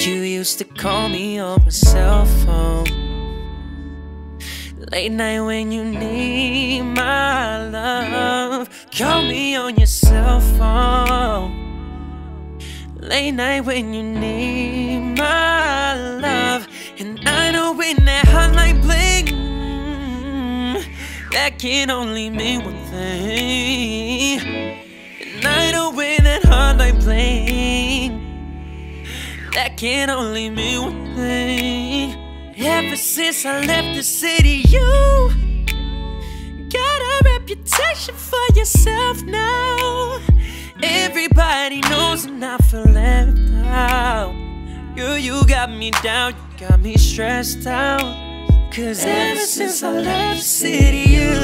You used to call me on my cell phone, late night when you need my love. Call me on your cell phone, late night when you need my love. And I know when that hotline bling, that can only mean one thing. And I know when that hotline bling, that can only mean one thing. Ever since I left the city, you got a reputation for yourself now. Everybody knows and I feel left out. Girl, you got me down, you got me stressed out. Cause ever since I left the city, you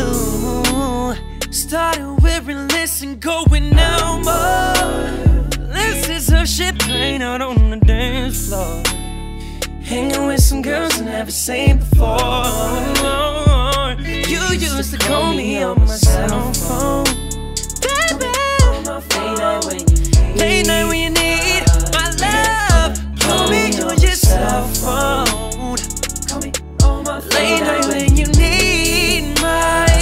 started wearing less and going no more. This is her shit playing out on the dance floor, hanging with some girls I never seen before. You used to call me on my cell phone, baby. Late night when you need my love. Call me on your cell phone, late night when you need my love.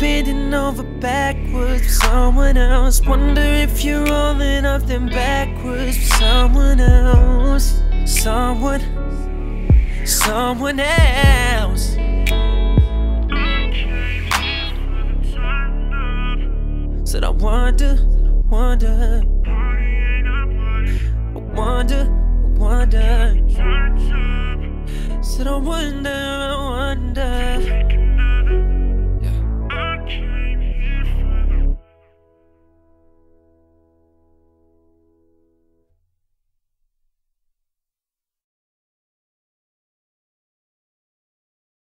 Bending over backwards for someone else. Wonder if you're rolling up then backwards for someone else. Someone else. Said I wonder.